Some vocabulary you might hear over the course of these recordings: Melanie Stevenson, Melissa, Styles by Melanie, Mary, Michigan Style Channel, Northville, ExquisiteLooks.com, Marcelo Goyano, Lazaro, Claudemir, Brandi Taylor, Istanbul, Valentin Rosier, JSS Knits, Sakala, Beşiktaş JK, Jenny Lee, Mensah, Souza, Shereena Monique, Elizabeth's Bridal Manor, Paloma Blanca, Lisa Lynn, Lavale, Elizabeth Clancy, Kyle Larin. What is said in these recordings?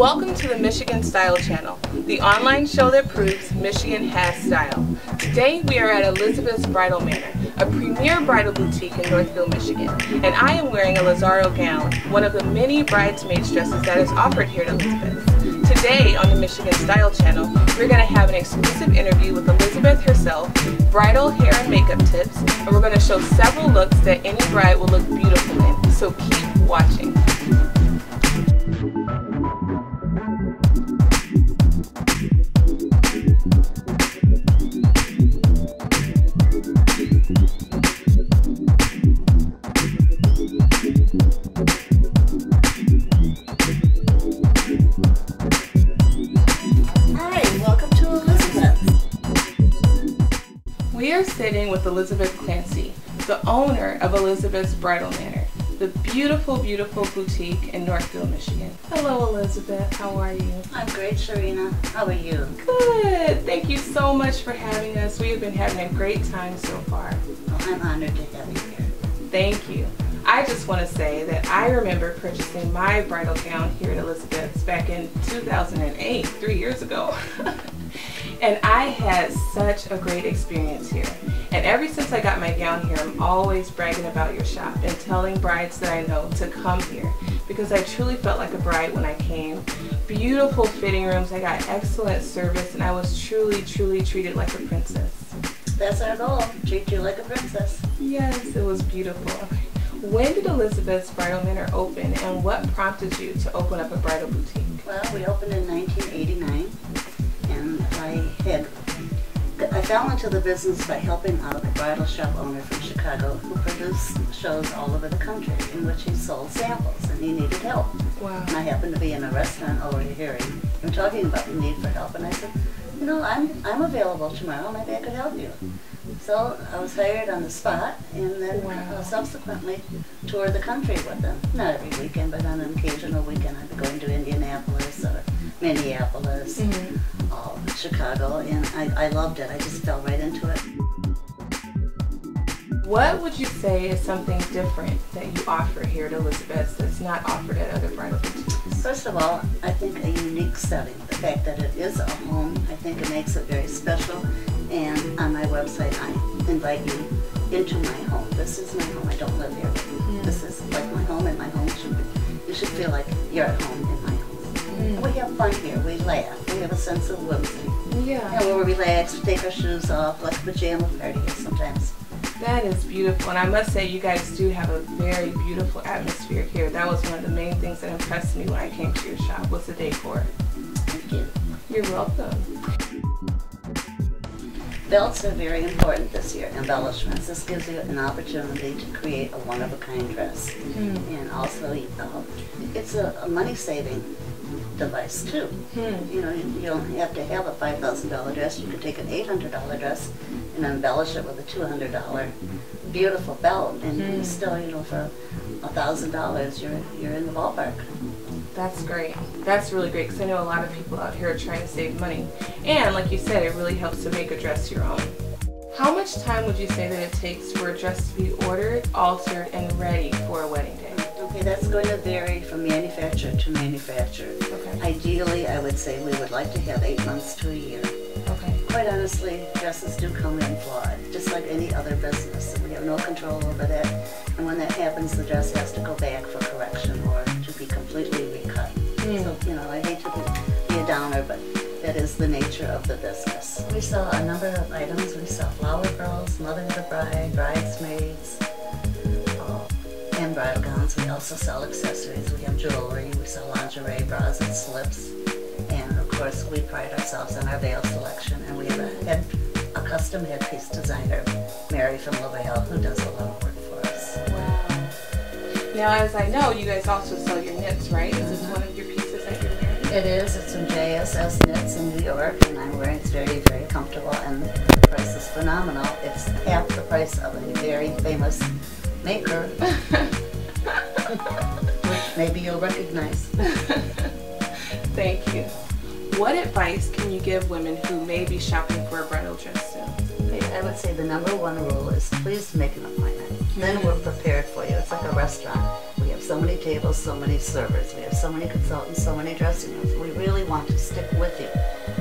Welcome to the Michigan Style Channel, the online show that proves Michigan has style. Today we are at Elizabeth's Bridal Manor, a premier bridal boutique in Northville, Michigan, and I am wearing a Lazaro gown, one of the many bridesmaids dresses that is offered here at Elizabeth. Today on the Michigan Style Channel, we're going to have an exclusive interview with Elizabeth herself, bridal hair and makeup tips, and we're going to show several looks that any bride will look beautiful in, so keep watching. We are sitting with Elizabeth Clancy, the owner of Elizabeth's Bridal Manor, the beautiful, beautiful boutique in Northville, Michigan. Hello, Elizabeth. How are you? I'm great, Shereena. How are you? Good. Thank you so much for having us. We have been having a great time so far. Oh, I'm honored to have you here. Thank you. I just want to say that I remember purchasing my bridal gown here at Elizabeth's back in 2008, 3 years ago. And I had such a great experience here. And ever since I got my gown here, I'm always bragging about your shop and telling brides that I know to come here because I truly felt like a bride when I came. Beautiful fitting rooms, I got excellent service, and I was truly, truly treated like a princess. That's our goal, treat you like a princess. Yes, it was beautiful. When did Elizabeth's Bridal Manor open, and what prompted you to open up a bridal boutique? Well, we opened in 1989. I fell into the business by helping out a bridal shop owner from Chicago who produced shows all over the country in which he sold samples and he needed help. Wow. And I happened to be in a restaurant overhearing him talking about the need for help, and I said, you know, I'm available tomorrow, maybe I could help you. So I was hired on the spot, and then subsequently toured the country with them. Not every weekend, but on an occasional weekend I'd be going to Indianapolis or Minneapolis, Chicago, and I loved it. I just fell right into it. What would you say is something different that you offer here at Elizabeth's that's not offered at other bridal boutiques? First of all, I think a unique setting. The fact that it is a home, I think it makes it very special. And on my website, I invite you into my home. This is my home. I don't live here. Yeah. This is like my home, and my home should be, you should feel like you're at home in my home. We have fun here, we laugh, we have a sense of whimsy. Yeah. And we're relaxed, we take our shoes off, like a pajama party sometimes. That is beautiful, and I must say you guys do have a very beautiful atmosphere here. That was one of the main things that impressed me when I came to your shop, was the decor. Thank you. You're welcome. Belts are very important this year, embellishments. This gives you an opportunity to create a one-of-a-kind dress. And also, it's a money-saving device too. You know, you don't have to have a $5,000 dress. You can take an $800 dress and embellish it with a $200 beautiful belt, and still, you know, for $1,000, you're in the ballpark. That's great. That's really great, because I know a lot of people out here are trying to save money. And like you said, it really helps to make a dress your own. How much time would you say that it takes for a dress to be ordered, altered, and ready for a wedding day? Okay, that's going to vary from manufacturer to manufacturer. Okay. Ideally, I would say we would like to have 8 months to a year. Okay. Quite honestly, dresses do come in flawed, just like any other business. We have no control over that. And when that happens, the dress has to go back for correction or to be completely recut. So, you know, I hate to be a downer, but that is the nature of the business. We sell a number of items. We sell flower girls, mother of the bride, bridesmaids, and bridal gowns. We also sell accessories. We have jewelry. We sell lingerie, bras, and slips. And of course, we pride ourselves on our veil selection. And we have a custom headpiece designer, Mary from Lavale, who does a lot of work for us. Wow. Now, as I know, you guys also sell your knits, right? Is this one of your pieces that you're wearing? It is. It's from JSS Knits in New York, and I'm wearing it. It's very, very comfortable, and the price is phenomenal. It's half the price of a very famous maker, which maybe you'll recognize. Thank you. What advice can you give women who may be shopping for a bridal dress soon? I would say the number one rule is please make an appointment. Then we're prepared for you. It's like a restaurant. We have so many tables, so many servers, we have so many consultants, so many dressing rooms. We really want to stick with you.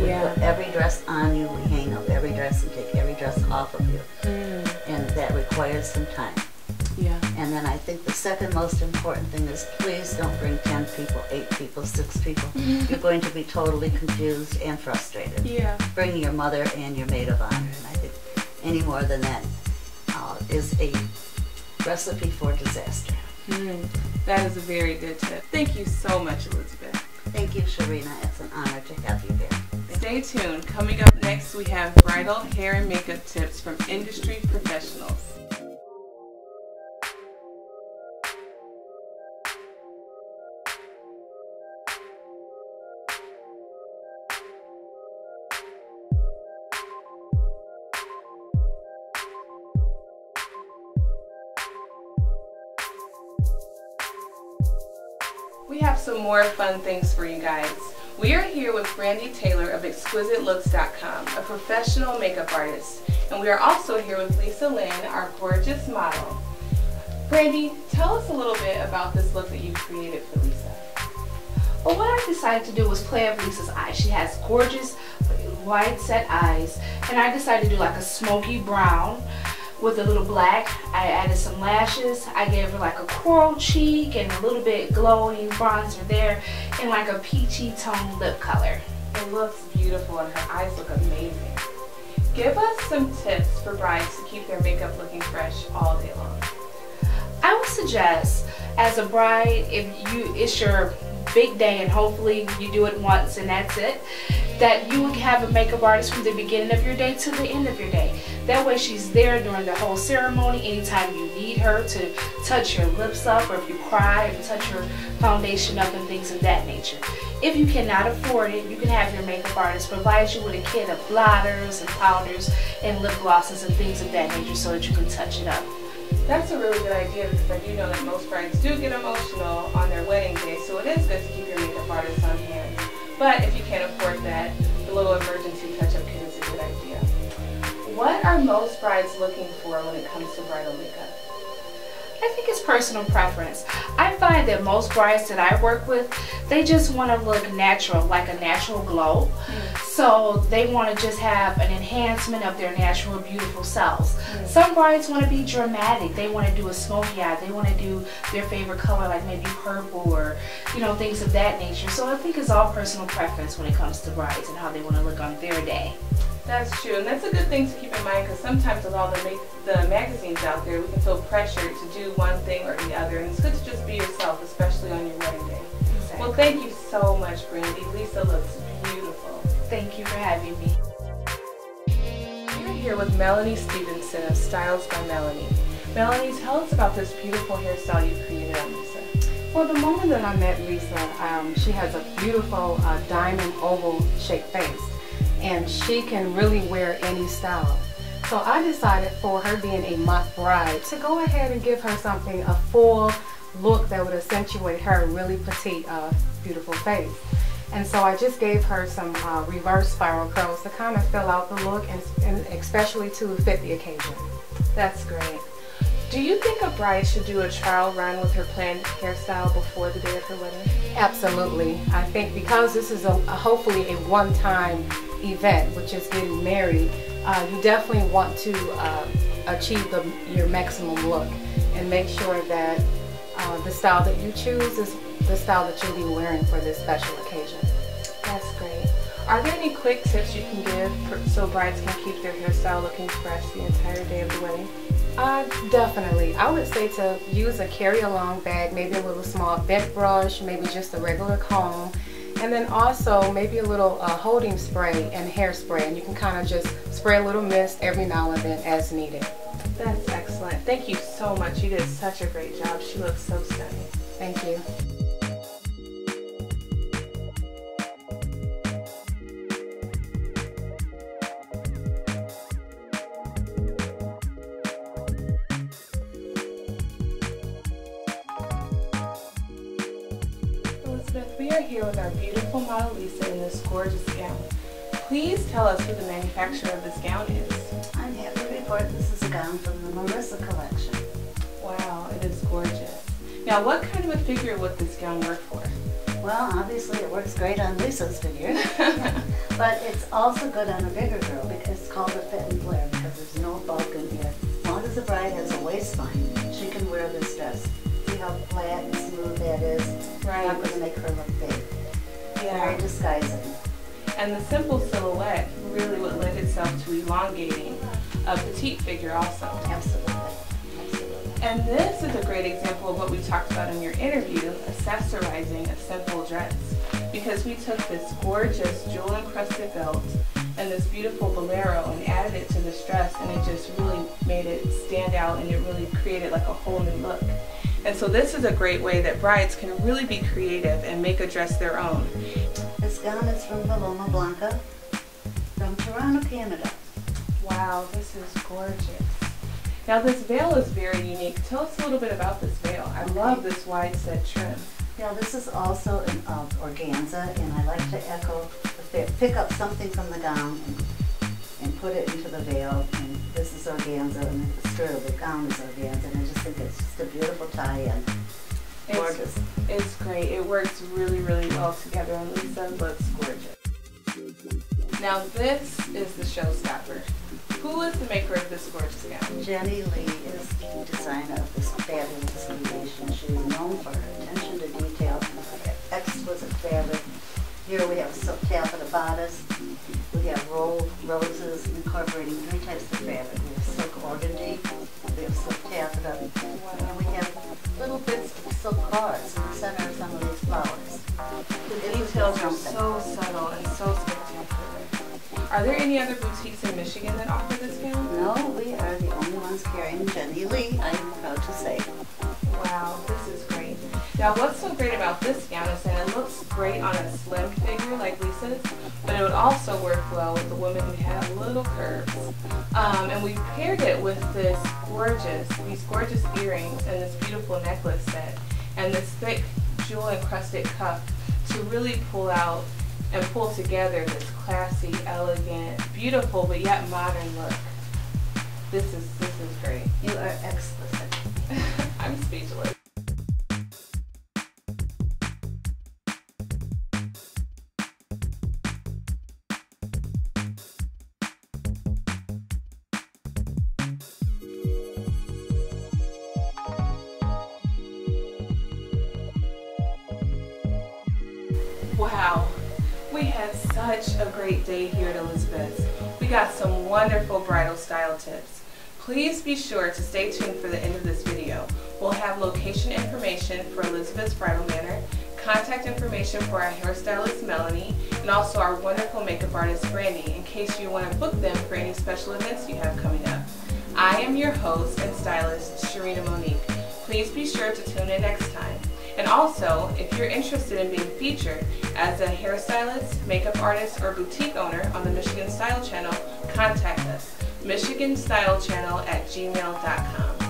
We put every dress on you, we hang up every dress and take every dress off of you. And that requires some time. And then I think the second most important thing is please don't bring 10 people, 8 people, 6 people. You're going to be totally confused and frustrated. Bring your mother and your maid of honor. And I think any more than that is a recipe for disaster. That is a very good tip. Thank you so much, Elizabeth. Thank you, Shereena. It's an honor to have you here. Stay tuned. Coming up next, we have bridal hair and makeup tips from industry professionals. We have some more fun things for you guys. We are here with Brandi Taylor of ExquisiteLooks.com, a professional makeup artist. And we are also here with Lisa Lynn, our gorgeous model. Brandi, tell us a little bit about this look that you created for Lisa. Well, what I decided to do was play up Lisa's eyes. She has gorgeous, wide set eyes. And I decided to do like a smoky brown with a little black. I added some lashes. I gave her like a coral cheek and a little bit glowing bronzer there and like a peachy tone lip color. It looks beautiful and her eyes look amazing. Give us some tips for brides to keep their makeup looking fresh all day long. I would suggest as a bride, if it's your big day and hopefully you do it once and that's it, that you would have a makeup artist from the beginning of your day to the end of your day. That way she's there during the whole ceremony. Anytime you need her to touch your lips up, or if you cry, or touch your foundation up and things of that nature. If you cannot afford it, you can have your makeup artist provide you with a kit of blotters and powders and lip glosses and things of that nature so that you can touch it up. That's a really good idea because I do know that most brides do get emotional on their wedding day, so it is good to keep your makeup artist on hand. But if you can't afford that, the little emergency touch-up kit is a good idea. What are most brides looking for when it comes to bridal makeup? I think it's personal preference. I find that most brides that I work with, they just want to look natural, like a natural glow. So they want to just have an enhancement of their natural, beautiful selves. Some brides want to be dramatic. They want to do a smoky eye. They want to do their favorite color, like maybe purple or, you know, things of that nature. So I think it's all personal preference when it comes to brides and how they want to look on their day. That's true, and that's a good thing to keep in mind because sometimes with all the magazines out there, we can feel pressured to do one thing or the other, and it's good to just be yourself, especially on your wedding day. Exactly. Well, thank you so much, Brandi. Lisa looks beautiful. Thank you for having me. We're here with Melanie Stevenson of Styles by Melanie. Melanie, tell us about this beautiful hairstyle you created on Lisa. Well, the moment that I met Lisa, she has a beautiful diamond oval-shaped face. And she can really wear any style. So I decided for her being a mock bride to go ahead and give her something, a full look that would accentuate her really petite, beautiful face. And so I just gave her some reverse spiral curls to kind of fill out the look and especially to fit the occasion. That's great. Do you think a bride should do a trial run with her planned hairstyle before the day of her wedding? Absolutely. I think because this is a hopefully a one-time event, which is getting married, you definitely want to achieve your maximum look and make sure that the style that you choose is the style that you'll be wearing for this special occasion. That's great. Are there any quick tips you can give so brides can keep their hairstyle looking fresh the entire day of the wedding? Definitely. I would say to use a carry-along bag, maybe a little small bent brush, maybe just a regular comb, and then also maybe a little holding spray and hairspray, and you can kind of just spray a little mist every now and then as needed. That's excellent. Thank you so much. You did such a great job. She looks so stunning. Thank you. We are here with our beautiful model Lisa in this gorgeous gown. Please tell us who the manufacturer of this gown is. I'm happy to report this is a gown from the Melissa collection. Wow, it is gorgeous. Now, what kind of a figure would this gown work for? Well, obviously it works great on Lisa's figure, but it's also good on a bigger girl because it's called a fit and flare because there's no bulk in here. As long as the bride has a waistline, she can wear this dress. See how flat and smooth that is? Right. Not going to make her look big. Yeah. Very disguising. And the simple silhouette really would lend itself to elongating a petite figure also. Absolutely. And this is a great example of what we talked about in your interview, accessorizing a simple dress. Because we took this gorgeous jewel-encrusted belt and this beautiful bolero and added it to this dress, and it just really made it stand out, and it really created like a whole new look. And so this is a great way that brides can really be creative and make a dress their own. This gown is from Paloma Blanca, from Toronto, Canada. Wow, this is gorgeous. Now this veil is very unique. Tell us a little bit about this veil. I love this wide set trim. Yeah, this is also an organza, and I like to echo, pick up something from the gown and put it into the veil. And this is organza, and the skirt of the gown is organza, and I just think it's just a beautiful tie-in. Gorgeous. It's great. It works really, really well together, and Lisa looks gorgeous. Now this is the showstopper. Who is the maker of this gorgeous gown? Jenny Lee is the designer of this fabulous creation. She is known for her attention to detail and her exquisite fabric. Here we have silk taffeta bodice. We have rolled roses incorporating three types of fabric. We have silk organdy, we have silk taffeta, and we have little bits of silk bars in the center of some of these flowers. The details are so subtle and so spectacular. Are there any other boutiques in Michigan that offer this gown? No, we are the only ones carrying Jenny Lee, I'm proud to say. Wow, this is great. Now what's so great about this gown is that it looks great on a slim figure like Lisa's, but it would also work well with the women who have little curves. And we paired it with this gorgeous, these gorgeous earrings and this beautiful necklace set and this thick jewel encrusted cuff to really pull out and pull together this classy, elegant, beautiful, but yet modern look. This is great. You are exquisite. I'm speechless. Wow. We had such a great day here at Elizabeth's. We got some wonderful bridal style tips. Please be sure to stay tuned for the end of this video. We'll have location information for Elizabeth's Bridal Manor, contact information for our hairstylist Melanie, and also our wonderful makeup artist Brandi in case you want to book them for any special events you have coming up. I am your host and stylist Shereena Monique. Please be sure to tune in next time. And also, if you're interested in being featured as a hairstylist, makeup artist, or boutique owner on the Michigan Style Channel, contact us, michiganstylechannel@gmail.com.